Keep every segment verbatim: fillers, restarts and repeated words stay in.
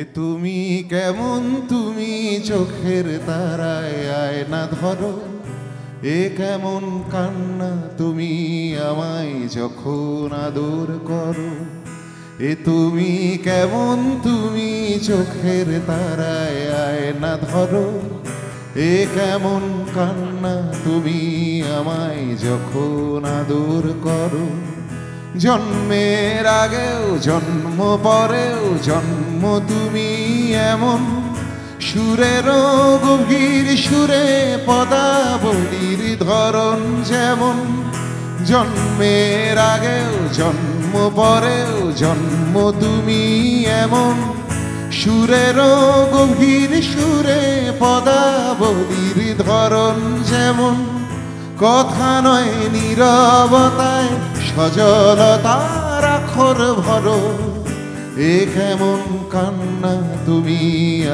এ তুমি কেমন তুমি চোখের তারায় আয়না ধরো, এ কেমন কান্না তুমি আমায় যখন আদর করো। এ তুমি কেমন তুমি চোখের তারায় আয়না ধরো, এ কেমন কান্না তুমি আমায় যখন আদর করো। জন্মের আগেও জন্ম পরেও জন্ম তুমি এমন, সুরের গভীর সুরে পদাবলীর ধরন যেমন। জন্মের আগেও জন্ম পরেও জন্ম তুমি এমন, সুরের গভীর সুরে পদাবলীর ধরন যেমন। কথা নয় নীরবতায় সজলতার আখর ভরো, এ কেমন কান্না তুমি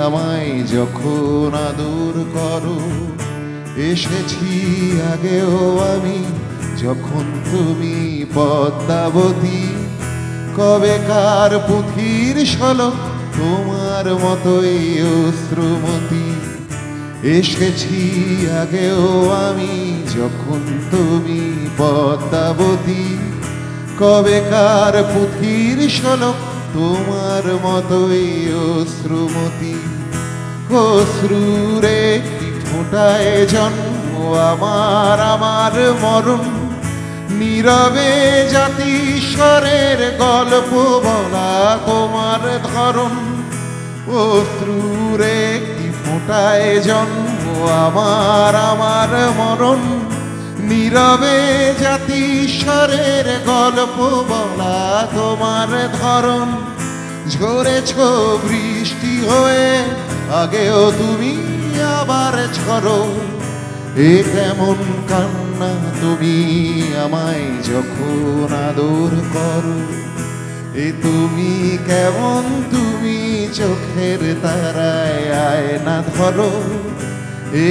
আমায় যখন আদর করো। এসেছি আগেও আমি যখন তুমি পদ্মাবতী, কবেকার পুঁথির শলক তোমার মতোই অশ্রুমতি। এসেছি আগেও আমি যখন তুমি পদ্মাবতী, কবেকার পুঁথির শলক তোমার মতোই অশ্রুমতি। অশ্রুরে ফোঁটায় জন্ম আমার আমার মরণ, নীরবে জাতিস্বরের গল্প বলা তোমার ধরন। অশ্রুরে ফোঁটায় জন্ম আমার আমার মরণ, নীরবে জাতিস্বরের গল্প বলা তোমার ধরন। ঝরেছ বৃষ্টি হয়ে আগেও তুমি আবার ঝরো, এ কেমন কান্না তুমি আমায় যখন আদর করো। এ তুমি কেমন তুমি চোখের তারায় আয়না ধরো,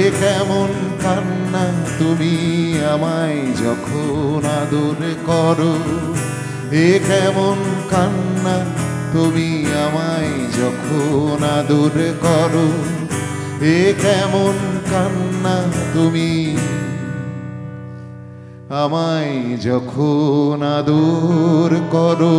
এ কেমন কান্না তুমি আমায় যখন আদর করো। এ কেমন কান্না তুমি আমায় যখন আদর করো, এ কেমন কান্না তুমি আমায় যখন আদর করো।